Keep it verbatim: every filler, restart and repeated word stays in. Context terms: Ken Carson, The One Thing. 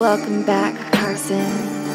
Welcome back, Carson.